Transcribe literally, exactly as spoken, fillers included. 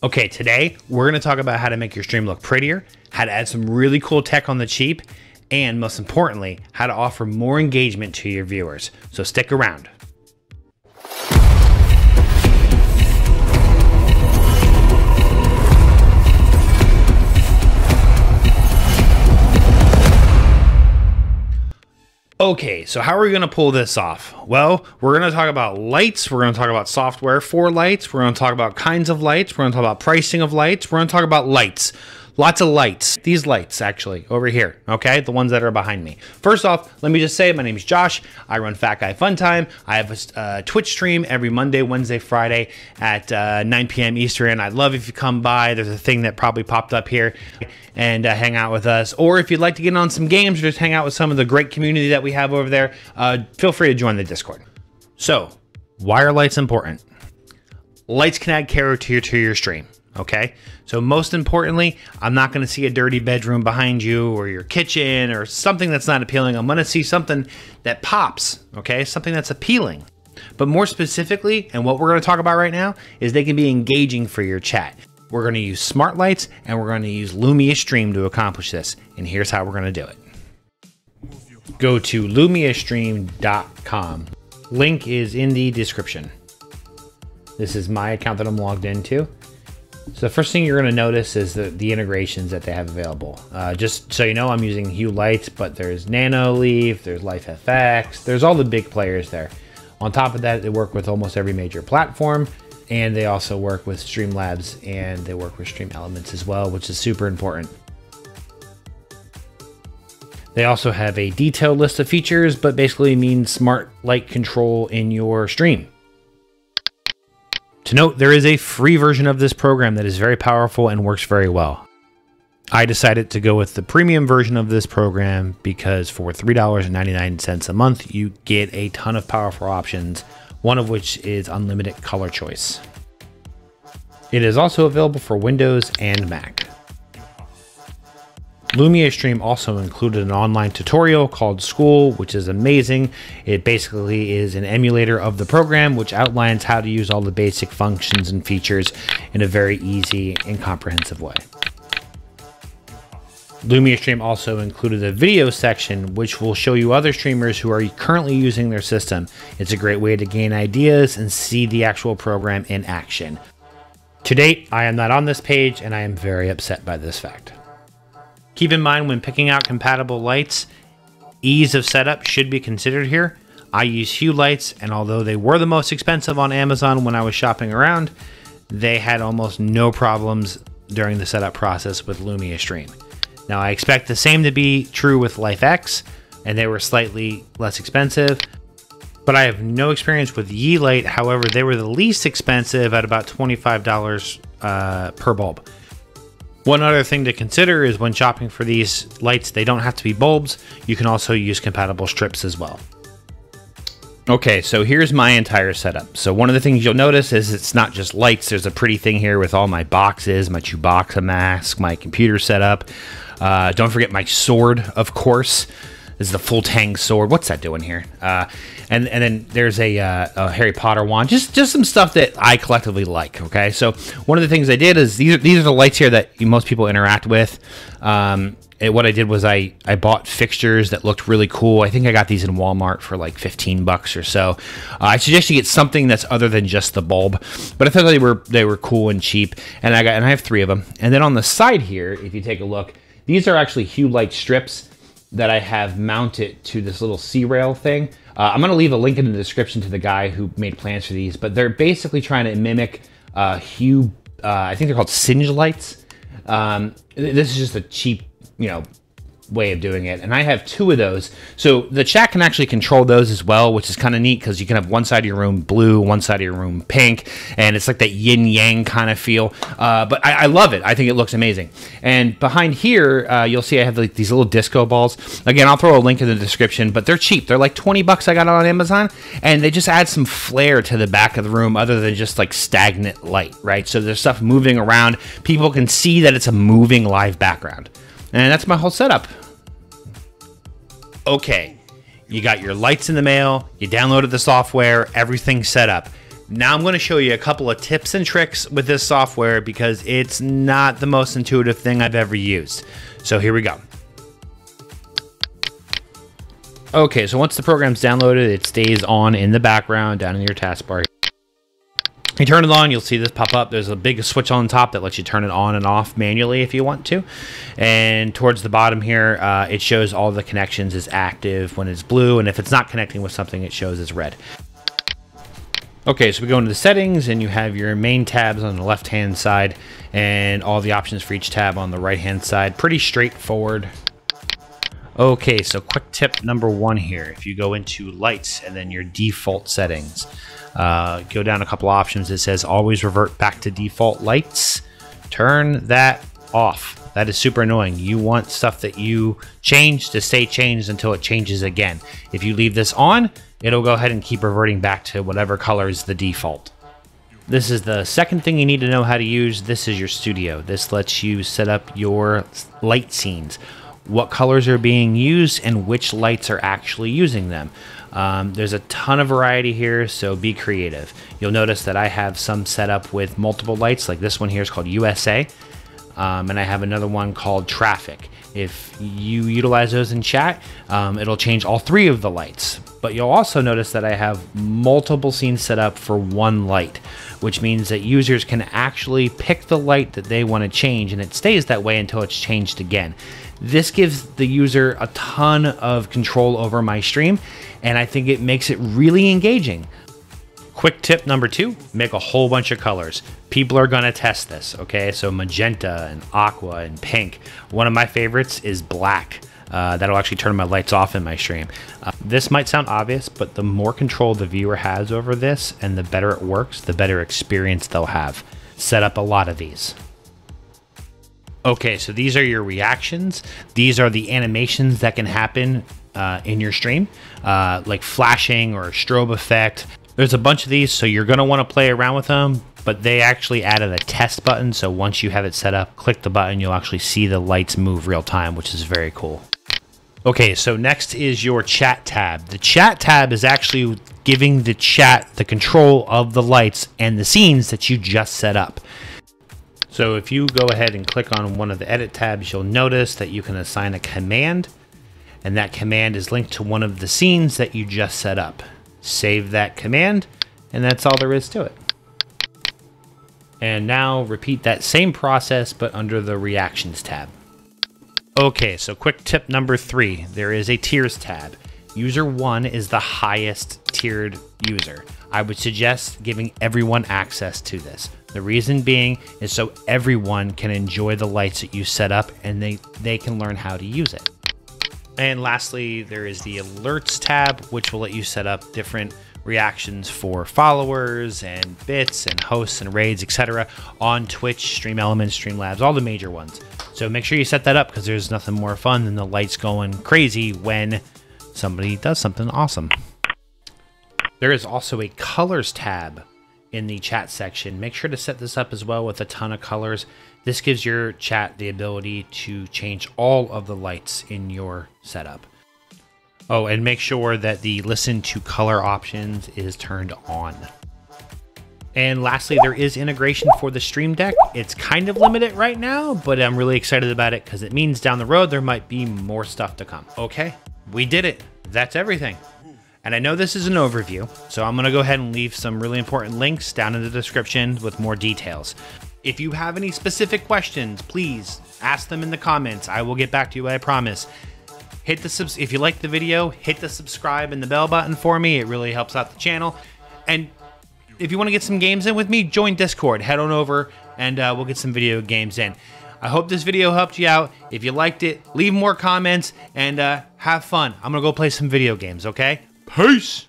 Okay, today we're gonna talk about how to make your stream look prettier, how to add some really cool tech on the cheap, and most importantly, how to offer more engagement to your viewers. So stick around. Okay, so how are we gonna pull this off? Well, we're gonna talk about lights, we're gonna talk about software for lights, we're gonna talk about kinds of lights, we're gonna talk about pricing of lights, we're gonna talk about lights. Lots of lights. These lights, actually, over here, okay? The ones that are behind me. First off, let me just say, my name is Josh. I run Fat Guy Funtime. I have a uh, Twitch stream every Monday, Wednesday, Friday at uh, nine p m Eastern. And I'd love if you come by. There's a thing that probably popped up here and uh, hang out with us. Or if you'd like to get on some games or just hang out with some of the great community that we have over there, uh, feel free to join the Discord. So, why are lights important? Lights can add character to your stream. Okay, so most importantly, I'm not going to see a dirty bedroom behind you or your kitchen or something that's not appealing. I'm going to see something that pops, okay, something that's appealing. But more specifically, and what we're going to talk about right now, is they can be engaging for your chat. We're going to use smart lights and we're going to use Lumia Stream to accomplish this. And here's how we're going to do it. Go to lumia stream dot com. Link is in the description. This is my account that I'm logged into. So the first thing you're going to notice is the, the integrations that they have available. Uh, just so you know, I'm using Hue lights, but there's Nanoleaf, there's L I F X, there's all the big players there. On top of that, they work with almost every major platform, and they also work with Streamlabs, and they work with Stream Elements as well, which is super important. They also have a detailed list of features, but basically means smart light control in your stream. To note, there is a free version of this program that is very powerful and works very well. I decided to go with the premium version of this program because for three ninety-nine a month, you get a ton of powerful options, one of which is unlimited color choice. It is also available for Windows and Mac. Lumia Stream also included an online tutorial called School, which is amazing. It basically is an emulator of the program, which outlines how to use all the basic functions and features in a very easy and comprehensive way. Lumia Stream also included a video section, which will show you other streamers who are currently using their system. It's a great way to gain ideas and see the actual program in action. To date, I am not on this page, and I am very upset by this fact. Keep in mind when picking out compatible lights, ease of setup should be considered here. I use Hue lights, and although they were the most expensive on Amazon when I was shopping around, they had almost no problems during the setup process with Lumia Stream. Now I expect the same to be true with L I F X, and they were slightly less expensive, but I have no experience with Yeelight. However, they were the least expensive at about twenty-five dollars uh, per bulb. One other thing to consider is when shopping for these lights, they don't have to be bulbs. You can also use compatible strips as well. Okay, so here's my entire setup. So one of the things you'll notice is it's not just lights. There's a pretty thing here with all my boxes, my Chewbacca mask, my computer setup. Uh, don't forget my sword, of course. This is the full Tang sword. What's that doing here? Uh, and and then there's a, uh, a Harry Potter wand. Just just some stuff that I collectively like. Okay, so one of the things I did is these are these are the lights here that most people interact with. Um, and what I did was I I bought fixtures that looked really cool. I think I got these in Walmart for like fifteen bucks or so. Uh, I suggest you get something that's other than just the bulb, but I thought they were they were cool and cheap. And I got and I have three of them. And then on the side here, if you take a look, these are actually Hue light strips that I have mounted to this little C-rail thing. Uh, I'm gonna leave a link in the description to the guy who made plans for these, but they're basically trying to mimic uh, Hue, uh, I think they're called singe lights. Um, this is just a cheap, you know, way of doing it. And I have two of those. So the chat can actually control those as well, which is kind of neat because you can have one side of your room blue, one side of your room pink, and it's like that yin yang kind of feel. Uh, but I, I love it. I think it looks amazing. And behind here, uh, you'll see I have like these little disco balls. Again, I'll throw a link in the description, but they're cheap. They're like twenty bucks I got on Amazon, and they just add some flair to the back of the room other than just like stagnant light, right? So there's stuff moving around. People can see that it's a moving live background. And that's my whole setup. Okay, you got your lights in the mail, you downloaded the software, everything's set up. Now I'm going to show you a couple of tips and tricks with this software because it's not the most intuitive thing I've ever used. So here we go. Okay, so once the program's downloaded, it stays on in the background down in your taskbar. You turn it on, you'll see this pop up. There's a big switch on top that lets you turn it on and off manually if you want to. And towards the bottom here, uh, it shows all the connections as active when it's blue, and if it's not connecting with something, it shows as red. Okay, so we go into the settings and you have your main tabs on the left-hand side and all the options for each tab on the right-hand side. Pretty straightforward. Okay, so quick tip number one here. If you go into lights and then your default settings, uh, go down a couple options. It says always revert back to default lights. Turn that off. That is super annoying. You want stuff that you change to stay changed until it changes again. If you leave this on, it'll go ahead and keep reverting back to whatever color is the default. This is the second thing you need to know how to use. This is your studio. This lets you set up your light scenes, what colors are being used and which lights are actually using them. Um, there's a ton of variety here, so be creative. You'll notice that I have some set up with multiple lights, like this one here is called U S A. Um, and I have another one called Traffic. If you utilize those in chat, um, it'll change all three of the lights. But you'll also notice that I have multiple scenes set up for one light, which means that users can actually pick the light that they want to change, and it stays that way until it's changed again. This gives the user a ton of control over my stream, and I think it makes it really engaging. Quick tip number two, make a whole bunch of colors. People are gonna test this, okay? So magenta and aqua and pink. One of my favorites is black. Uh, that'll actually turn my lights off in my stream. Uh, this might sound obvious, but the more control the viewer has over this and the better it works, the better experience they'll have. Set up a lot of these. Okay, so these are your reactions. These are the animations that can happen uh, in your stream, uh, like flashing or a strobe effect. There's a bunch of these, so you're gonna wanna play around with them, but they actually added a test button, so once you have it set up, click the button, you'll actually see the lights move real time, which is very cool. Okay, so next is your chat tab. The chat tab is actually giving the chat the control of the lights and the scenes that you just set up. So if you go ahead and click on one of the edit tabs, you'll notice that you can assign a command, and that command is linked to one of the scenes that you just set up. Save that command, and that's all there is to it. And now repeat that same process, but under the reactions tab. Okay, so quick tip number three, there is a tiers tab. User one is the highest tiered user. I would suggest giving everyone access to this. The reason being is so everyone can enjoy the lights that you set up and they, they can learn how to use it. And lastly, there is the alerts tab, which will let you set up different reactions for followers and bits and hosts and raids, et cetera on Twitch, Stream Elements, Streamlabs, all the major ones. So make sure you set that up because there's nothing more fun than the lights going crazy when somebody does something awesome. There is also a colors tab in the chat section. Make sure to set this up as well with a ton of colors. This gives your chat the ability to change all of the lights in your setup. Oh, and make sure that the listen to color options is turned on. And lastly, there is integration for the Stream Deck. It's kind of limited right now, but I'm really excited about it because it means down the road there might be more stuff to come. Okay, we did it. That's everything. And I know this is an overview, so I'm gonna go ahead and leave some really important links down in the description with more details. If you have any specific questions, please ask them in the comments. I will get back to you, I promise. Hit the subs if you like the video, hit the subscribe and the bell button for me. It really helps out the channel. And if you wanna get some games in with me, join Discord, head on over and uh, we'll get some video games in. I hope this video helped you out. If you liked it, leave more comments and uh, have fun. I'm gonna go play some video games, okay? Peace!